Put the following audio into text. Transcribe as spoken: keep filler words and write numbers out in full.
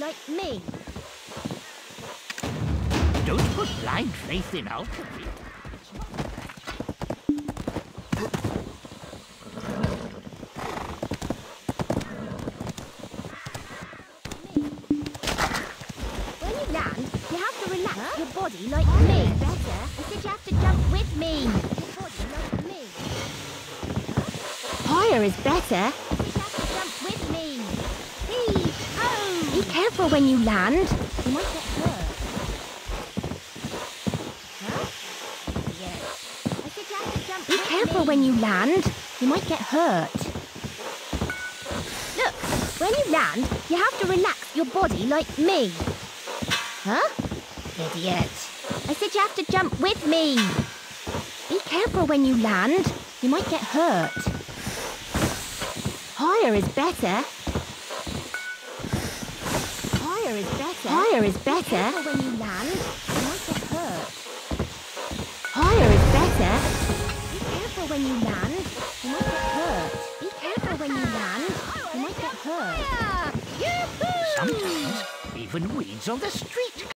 like me. Don't put blind faith in alchemy. When you land, you have to relax huh? your body like oh, me. Better, I said you have to jump with me. Your body like me. Higher is better. Careful when you land. You might get hurt. Huh? Yes. I said you have to jump. Be careful when you land. You might get hurt. Look, when you land, you have to relax your body like me. Huh? Idiot. I said you have to jump with me. Be careful when you land. You might get hurt. Higher is better. Is better. Higher is better. Careful when you land, you might get hurt. Higher is better. Be careful when you land, you might get hurt. Be careful when you land, you might get hurt. Sometimes even weeds on the street.